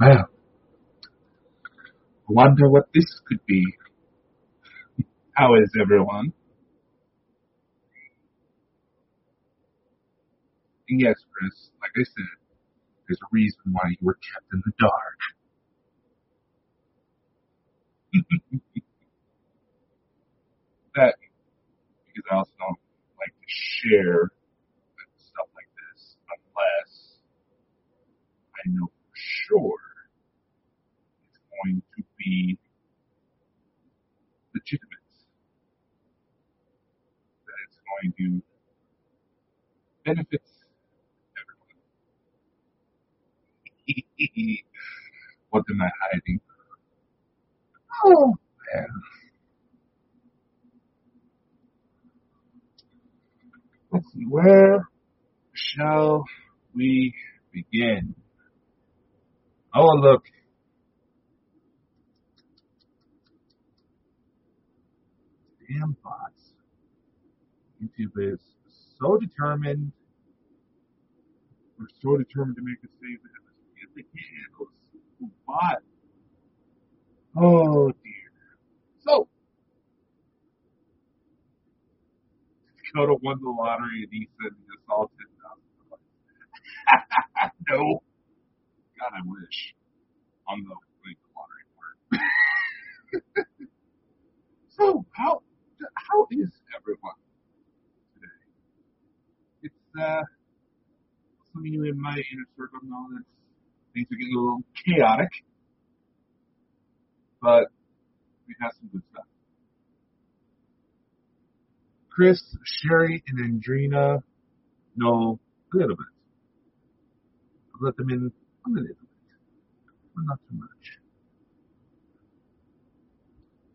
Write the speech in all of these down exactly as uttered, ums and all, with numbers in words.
Wow. I wonder what this could be. How is everyone? And yes, Chris, like I said, there's a reason why you were kept in the dark. That, because I also don't like to share stuff like this unless I know for sure it's going to be legitimate. That it's going to benefit everyone. What am I hiding? Oh, man. Let's see, where shall we begin? Oh, look. Damn bots. YouTube is so determined. We're so determined to make a statement as they can. Those bots. Oh, dear. So. Dakota won the lottery and he said it's all ten thousand dollars. No. God, I wish. I'm not playing the lottery part. So, how how is everyone today? It's, uh, some of you in my inner circle know that things are getting a little chaotic, but we have some good stuff. Chris, Sherry, and Andrina know a little bit. I've let them in a little bit, but not too much.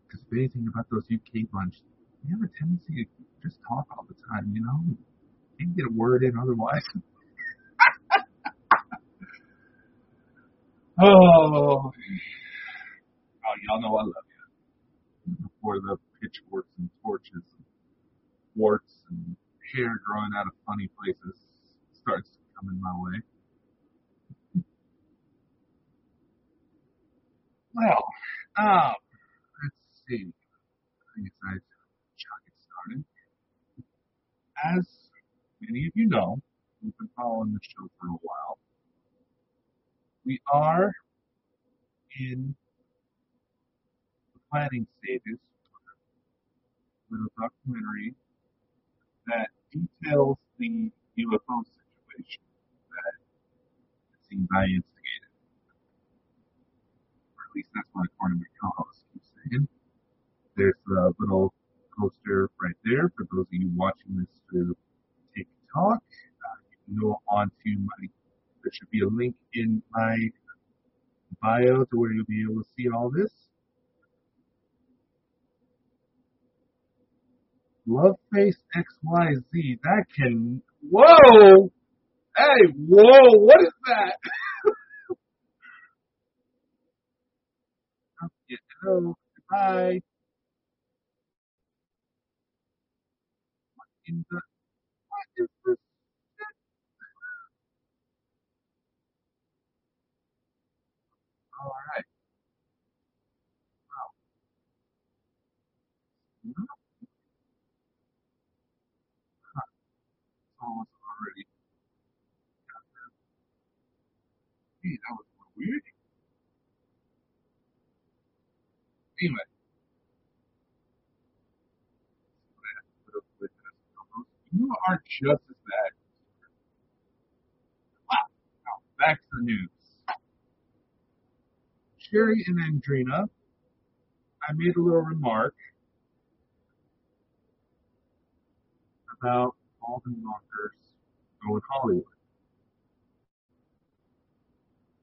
Because if anything about those U K bunch, they have a tendency to just talk all the time, you know? They can get a word in otherwise. oh. oh, y'all know I love you. Before the pitchforks and torches. Warts and hair growing out of funny places starts coming my way. Well, um, let's see. I guess I shall get started. As many of you know, we've been following the show for a while. We are in the planning stages for a documentary that details the U F O situation that seems I instigated. Or at least that's what according to my co-host keeps saying. There's a little poster right there for those of you watching this through TikTok. Uh, you can go on to my, there should be a link in my bio to where you'll be able to see all this. Loveface X Y Z, that can, whoa, hey, whoa, what is that? Don't forget to go, goodbye. What in the, what is this shit? All right. Wow. Wow. Already. Gee, that was weird. Anyway. You are just as bad. Wow. Now, back to the news. Sherry and Andrina, I made a little remark about Bald and Bonkers go in Hollywood.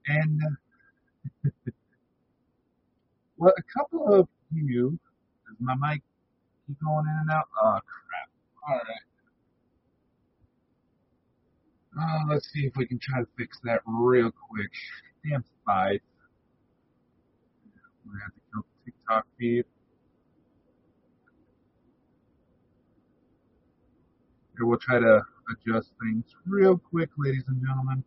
And well, a couple of you, does my mic keep going in and out? Oh, crap. All right. Uh, let's see if we can try to fix that real quick. Damn spy. We're going to have to kill the TikTok feed. We'll try to adjust things real quick, ladies and gentlemen.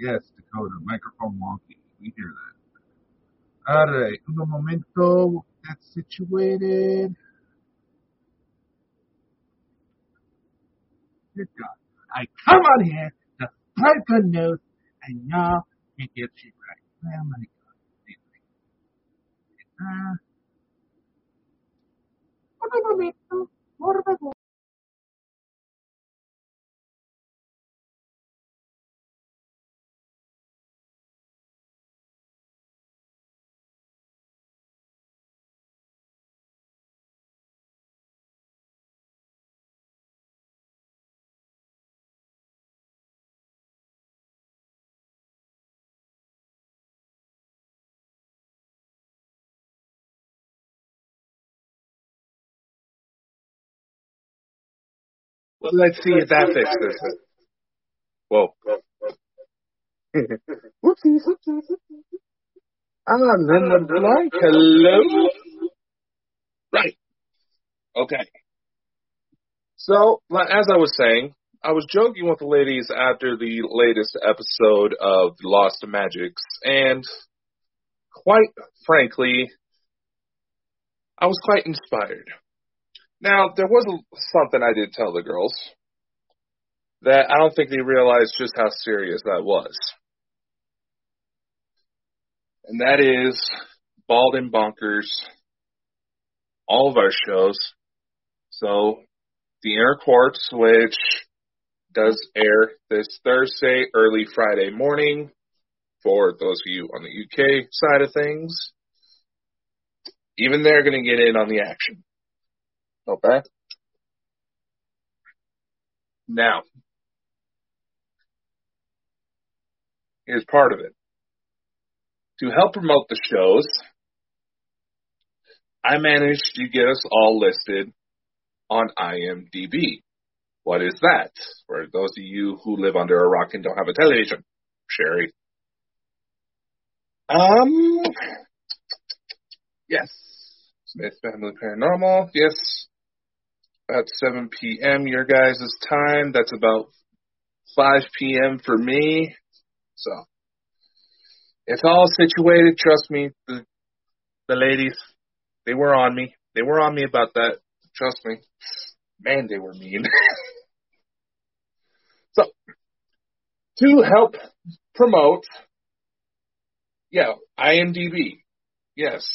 Yes, Dakota, microphone wonky. We hear that. All right, uno momento. That's situated. Good God. I come on here to spread good news, and y'all can get you right. Well, my God. Uno momento. Por favor. Well, let's see if that fixes it. Whoa. Whoopsies. I'm in the blank. Hello. Right. Okay. So, as I was saying, I was joking with the ladies after the latest episode of Lost Magics, and quite frankly, I was quite inspired. Now, there was something I did tell the girls that I don't think they realized just how serious that was. And that is Bald and Bonkers, all of our shows. So, The Inner Quartz, which does air this Thursday, early Friday morning, for those of you on the U K side of things. Even they're going to get in on the action. Okay. Now, here's part of it. To help promote the shows, I managed to get us all listed on I M D B. What is that? For those of you who live under a rock and don't have a television, Sherry. Um, yes. Smith Family Paranormal, yes. At seven p.m. your guys' time. That's about five p.m. for me. So, it's all situated. Trust me, the, the ladies, they were on me. They were on me about that. Trust me. Man, they were mean. So, to help promote, yeah, I M D B, yes.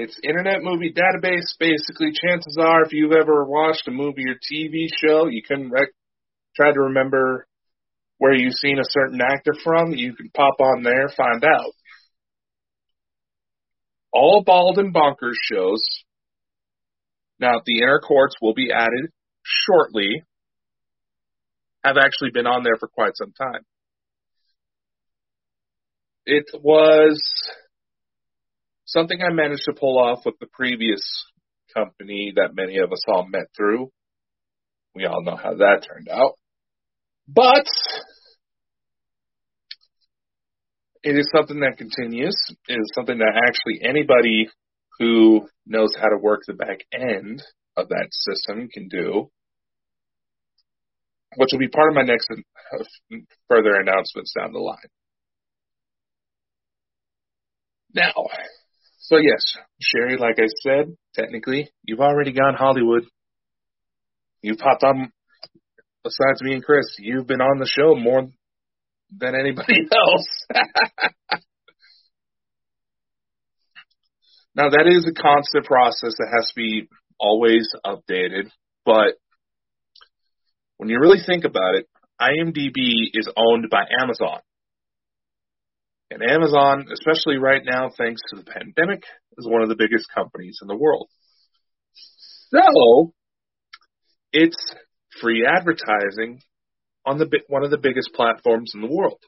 It's Internet Movie Database, basically. Chances are, if you've ever watched a movie or T V show, you can rec- try to remember where you've seen a certain actor from. You can pop on there, find out. All Bald and Bonkers shows. Now, The Inner Quartz will be added shortly. Have actually been on there for quite some time. It was something I managed to pull off with the previous company that many of us all met through. We all know how that turned out. But it is something that continues. It is something that actually anybody who knows how to work the back end of that system can do, which will be part of my next further announcements down the line. Now, so yes, Sherry, like I said, technically, you've already gone Hollywood. You popped on, besides me and Chris, you've been on the show more than anybody else. Now, that is a constant process that has to be always updated, but when you really think about it, I M D B is owned by Amazon. And Amazon, especially right now, thanks to the pandemic, is one of the biggest companies in the world. So, it's free advertising on the one of the biggest platforms in the world.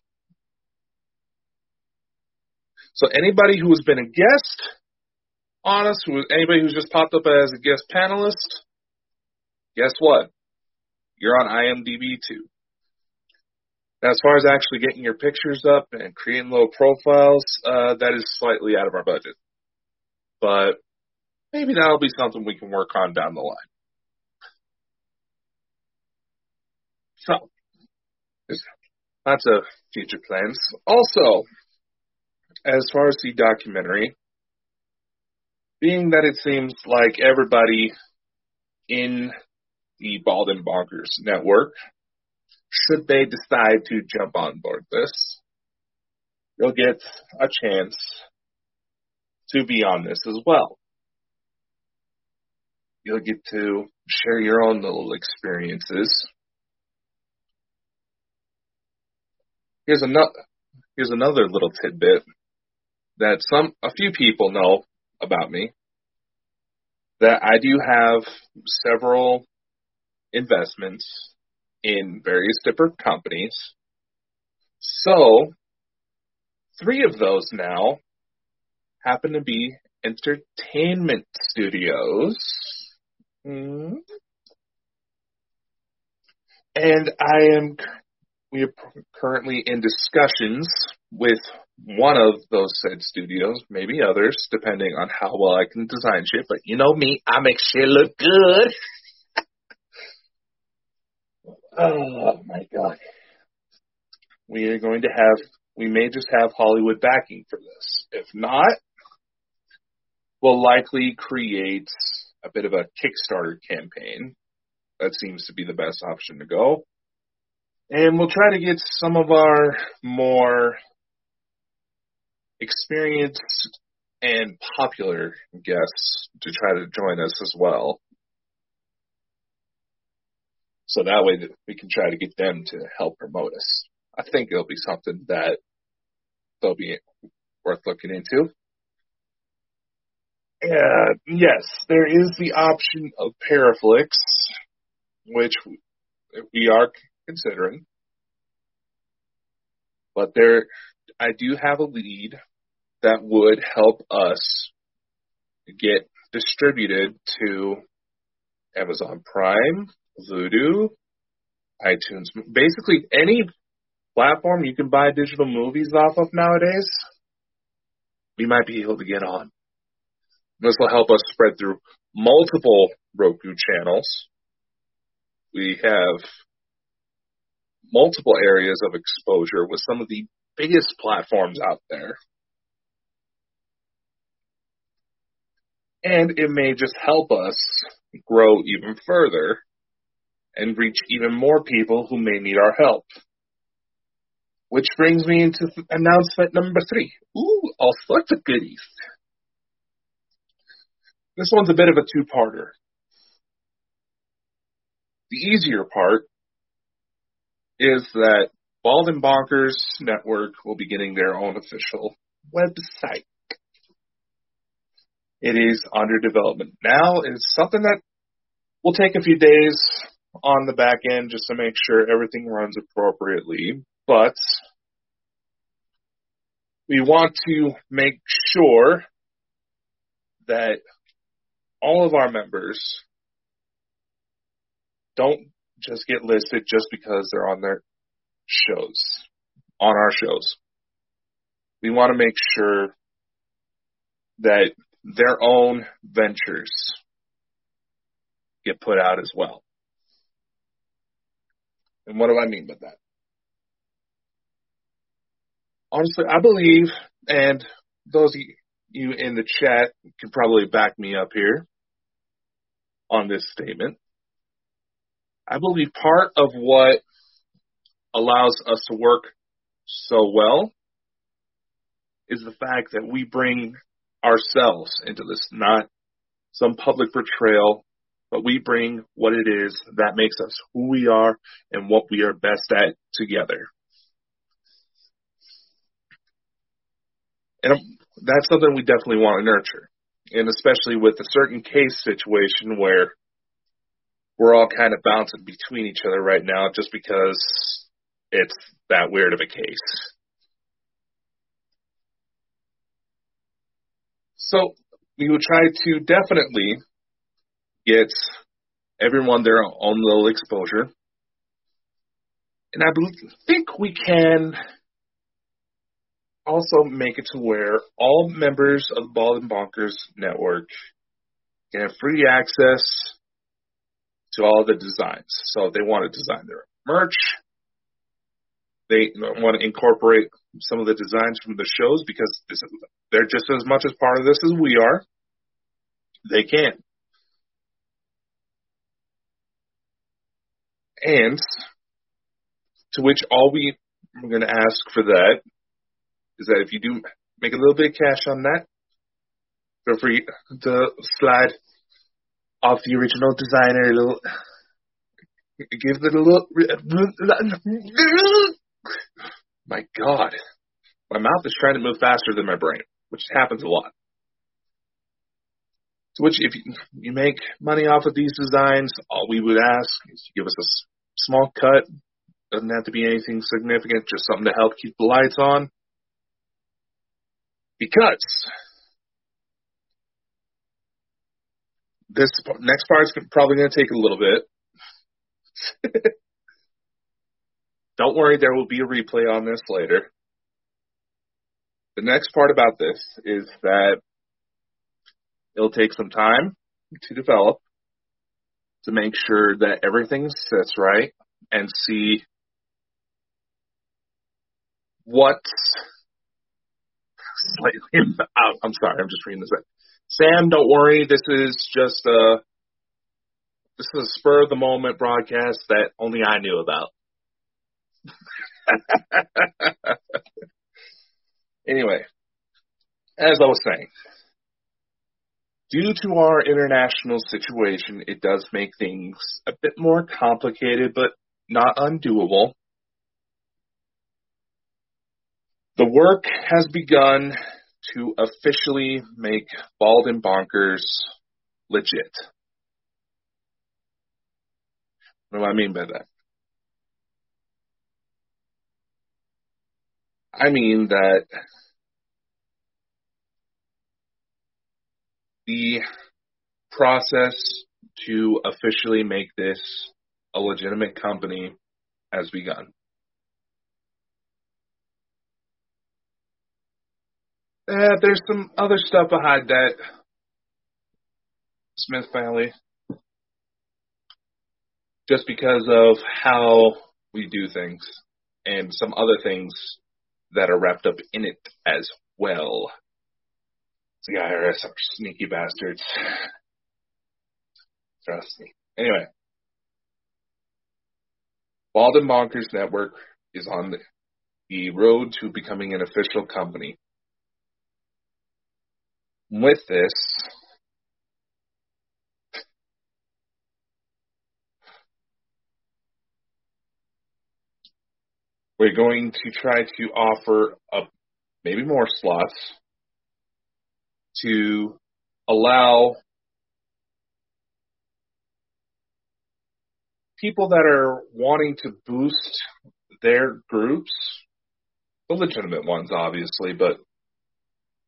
So anybody who has been a guest on us, who, anybody who's just popped up as a guest panelist, guess what? You're on I M D B too. Now, as far as actually getting your pictures up and creating little profiles, uh, that is slightly out of our budget. But maybe that'll be something we can work on down the line. So, Lots of future plans. Also, as far as the documentary, being that it seems like everybody in the Bald and Bonkers Network, should they decide to jump on board this, you'll get a chance to be on this as well. You'll get to share your own little experiences. Here's another, here's another little tidbit that some a few people know about me, that I do have several investments in various different companies. So, three of those now happen to be entertainment studios. Mm-hmm. And I am, we are currently in discussions with one of those said studios, maybe others, depending on how well I can design shit. But you know me, I make shit look good. Oh my God. We are going to have, we may just have Hollywood backing for this. If not, we'll likely create a bit of a Kickstarter campaign. That seems to be the best option to go. And we'll try to get some of our more experienced and popular guests to try to join us as well. So that way that we can try to get them to help promote us. I think it'll be something that they'll be worth looking into. Uh, yes, there is the option of Paraflix, which we are considering. But there, I do have a lead that would help us get distributed to Amazon Prime, Voodoo, iTunes, basically any platform you can buy digital movies off of nowadays, we might be able to get on. This will help us spread through multiple Roku channels. We have multiple areas of exposure with some of the biggest platforms out there. And it may just help us grow even further and reach even more people who may need our help. Which brings me into th- announcement number three. Ooh, all sorts of goodies. This one's a bit of a two-parter. The easier part is that Bald and Bonkers Network will be getting their own official website. It is under development now. It's something that will take a few days on the back end just to make sure everything runs appropriately, but we want to make sure that all of our members don't just get listed just because they're on their shows, on our shows. We want to make sure that their own ventures get put out as well. And what do I mean by that? Honestly, I believe, and those of you in the chat can probably back me up here on this statement, I believe part of what allows us to work so well is the fact that we bring ourselves into this, not some public portrayal, but we bring what it is that makes us who we are and what we are best at together. And that's something we definitely want to nurture. And especially with a certain case situation where we're all kind of bouncing between each other right now just because it's that weird of a case. So we will try to definitely get everyone their own little exposure. And I think we can also make it to where all members of the Bald and Bonkers Network can have free access to all the designs. So if they want to design their merch, They want to incorporate some of the designs from the shows because they're just as much as part of this as we are. They can. And to which all we are going to ask for that is that if you do make a little bit of cash on that, feel free to slide off the original designer a little. Give it a little. My God. My mouth is trying to move faster than my brain, which happens a lot. So which, if you, you make money off of these designs, all we would ask is you give us a small cut. Doesn't have to be anything significant, just something to help keep the lights on. Because this next part is probably going to take a little bit. Don't worry, there will be a replay on this later. The next part about this is that it'll take some time to develop, to make sure that everything sits right, and see what's slightly out. I'm sorry, I'm just reading this out. Sam, don't worry, this is just a, this is a spur-of-the-moment broadcast that only I knew about. Anyway, as I was saying, due to our international situation, it does make things a bit more complicated, but not undoable. The work has begun to officially make Bald and Bonkers legit. What do I mean by that? I mean that the process to officially make this a legitimate company has begun. Uh, there's some other stuff behind that, Smith family, just because of how we do things and some other things that are wrapped up in it as well. The I R S are sneaky bastards. Trust me. Anyway. Bald and Bonkers Network is on the, the road to becoming an official company. With this, we're going to try to offer up maybe more slots to allow people that are wanting to boost their groups, the legitimate ones obviously, but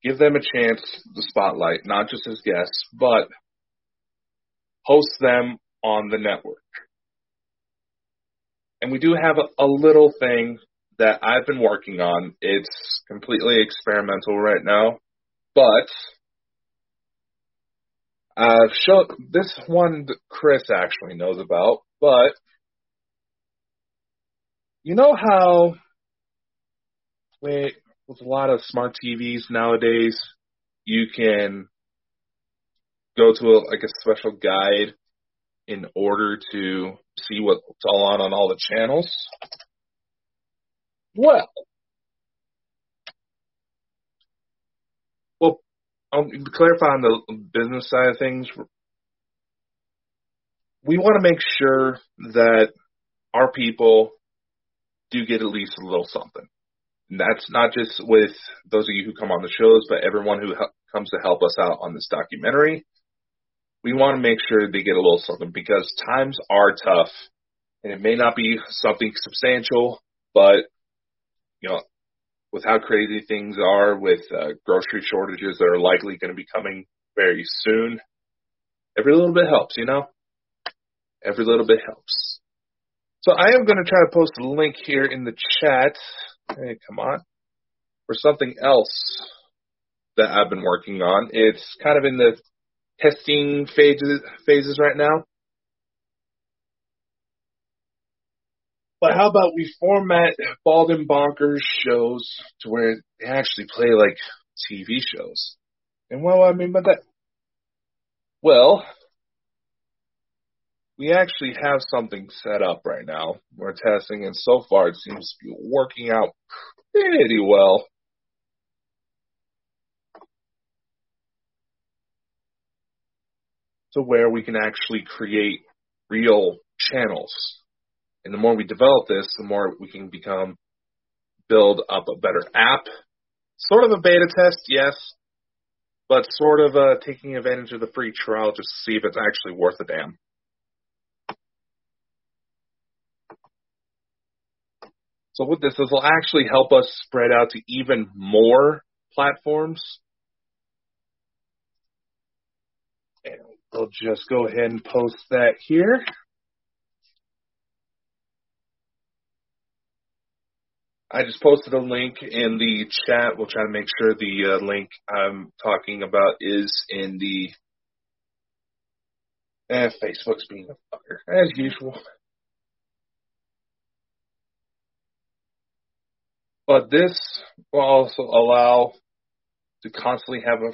give them a chance, the spotlight, not just as guests, but host them on the network. And we do have a, a little thing that I've been working on. It's completely experimental right now. But uh, show, this one Chris actually knows about, but you know how with, with a lot of smart T Vs nowadays, you can go to a, like a special guide in order to see what's all on on all the channels? Well... Um, to clarify on the business side of things, we want to make sure that our people do get at least a little something. And that's not just with those of you who come on the shows, but everyone who help, comes to help us out on this documentary. We want to make sure they get a little something because times are tough, and it may not be something substantial, but, you know, with how crazy things are, with uh, grocery shortages that are likely going to be coming very soon, every little bit helps, you know? Every little bit helps. So I am going to try to post a link here in the chat, hey, come on, for something else that I've been working on. It's kind of in the testing phases, phases right now. But how about we format Bald and Bonkers shows to where they actually play like T V shows? And what do I mean by that? Well, we actually have something set up right now. We're testing, and so far it seems to be working out pretty well. To where we can actually create real channels. And the more we develop this, the more we can become, build up a better app. Sort of a beta test, yes, but sort of uh, taking advantage of the free trial just to see if it's actually worth a damn. So with this, this will actually help us spread out to even more platforms. And we'll just go ahead and post that here. I just posted a link in the chat. We'll try to make sure the uh, link I'm talking about is in the... Eh, Facebook's being a fucker, as usual. But this will also allow to constantly have a...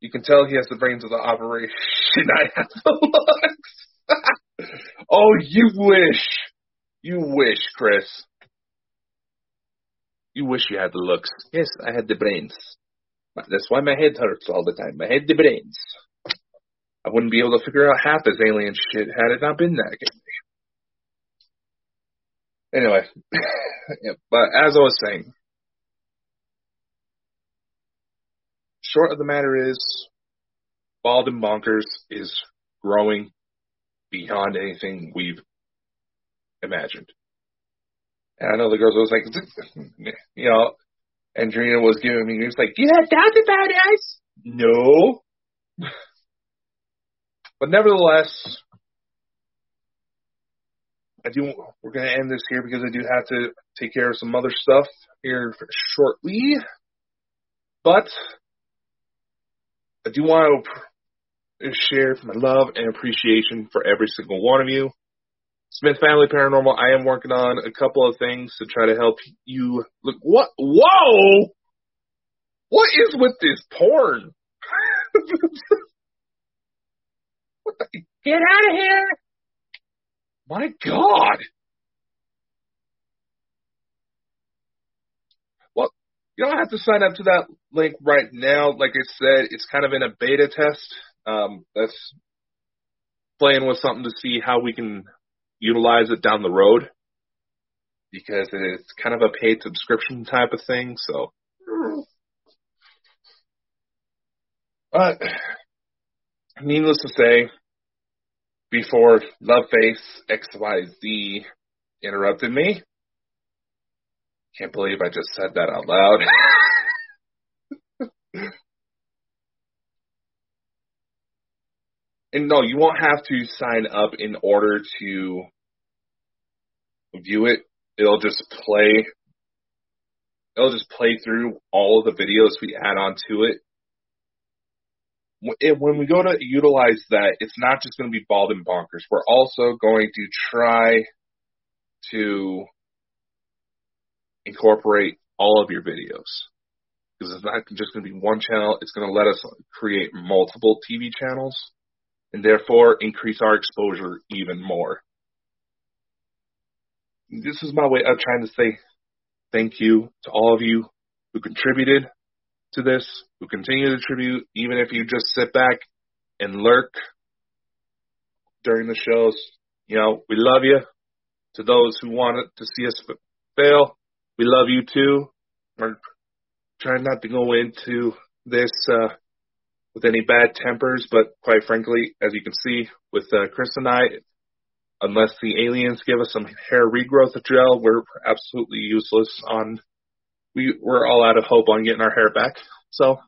You can tell he has the brains of the operation. I have the looks. Oh, you wish. You wish, Chris. You wish you had the looks. Yes, I had the brains. That's why my head hurts all the time. I had the brains. I wouldn't be able to figure out half this alien shit had it not been that good. Anyway, yeah, but as I was saying, short of the matter is, Bald and Bonkers is growing beyond anything we've imagined. And I know the girls was like, you know, Andrea was giving me, he was like, you have doubts about us? No. But nevertheless, I do. We're going to end this here because I do have to take care of some other stuff here shortly. But I do want to share my love and appreciation for every single one of you. Smith Family Paranormal, I am working on a couple of things to try to help you look. What? Whoa! What is with this porn? What the? Get out of here! My God! Well, you don't have to sign up to that link right now. Like I said, it's kind of in a beta test. Um, that's playing with something to see how we can utilize it down the road, because it's kind of a paid subscription type of thing, so. But, needless to say, before Loveface X Y Z interrupted me, can't believe I just said that out loud. And no, you won't have to sign up in order to view it. It'll just play. It'll just play through all of the videos we add on to it. When we go to utilize that, it's not just going to be Bald and Bonkers. We're also going to try to incorporate all of your videos. Because it's not just going to be one channel. It's going to let us create multiple T V channels, and therefore increase our exposure even more. This is my way of trying to say thank you to all of you who contributed to this, who continue to contribute, even if you just sit back and lurk during the shows. You know, we love you. To those who wanted to see us fail, we love you too. We're trying not to go into this uh, with any bad tempers, but quite frankly, as you can see with uh, Chris and I, unless the aliens give us some hair regrowth gel, we're absolutely useless on, we, we're all out of hope on getting our hair back. So,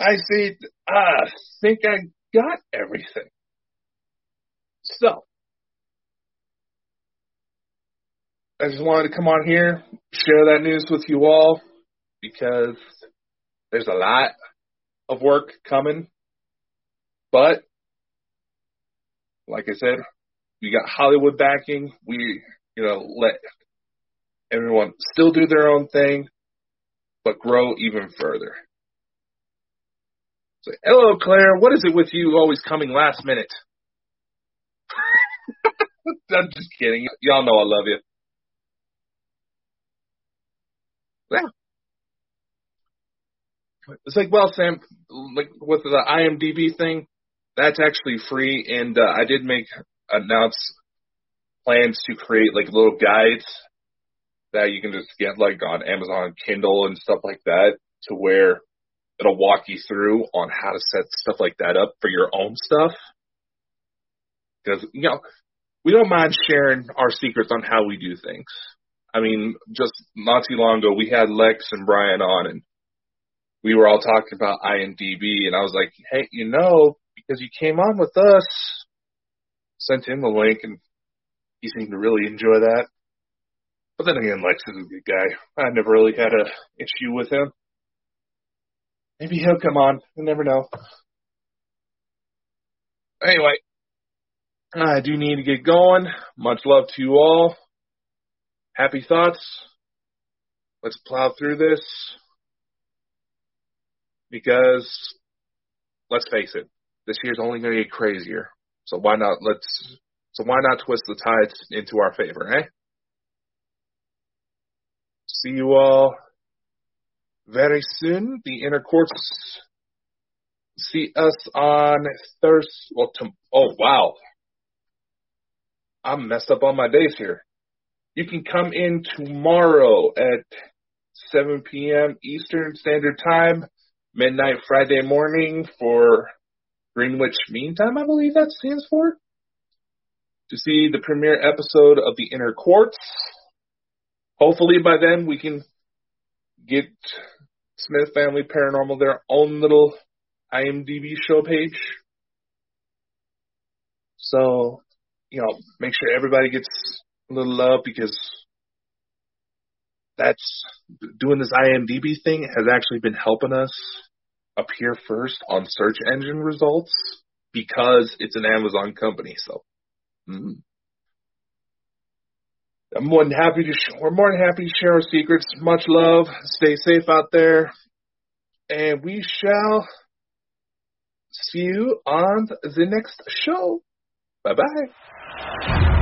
I see, I think I got everything. So, I just wanted to come on here, share that news with you all, because there's a lot of work coming, but like I said, We got Hollywood backing. We, you know, let everyone still do their own thing, but grow even further. So, hello, Claire. What is it with you always coming last minute? I'm just kidding. Y- y'all know I love you. Yeah. It's like, well, Sam, like with the I M D B thing, that's actually free, and uh, I did make announce plans to create like little guides that you can just get like on Amazon Kindle and stuff like that, to where it'll walk you through on how to set stuff like that up for your own stuff. Because, you know, we don't mind sharing our secrets on how we do things. I mean, just not too long ago, we had Lex and Brian on, and we were all talking about I M D B, and I was like, hey, you know, because you came on with us, sent him the link, and he seemed to really enjoy that. But then again, Lex is a good guy. I never really had an issue with him. Maybe he'll come on. You never know. Anyway, I do need to get going. Much love to you all. Happy thoughts. Let's plow through this. Because, let's face it, this year's only going to get crazier. So why not let's so why not twist the tides into our favor, eh? See you all very soon. The Inner Quartz. See us on Thursday. Well, t- oh, wow. I'm messed up on my days here. You can come in tomorrow at seven p.m. Eastern Standard Time, midnight Friday morning for Greenwich Mean Time, I believe that stands for, to see the premiere episode of The Inner Quartz. Hopefully by then we can get Smith Family Paranormal their own little I M D B show page. So, you know, make sure everybody gets a little love, because that's doing this I M D B thing has actually been helping us appear first on search engine results, because it's an Amazon company. So, mm-hmm. I'm more than happy to sh- we're more than happy to share our secrets. Much love. Stay safe out there. And we shall see you on the next show. Bye-bye.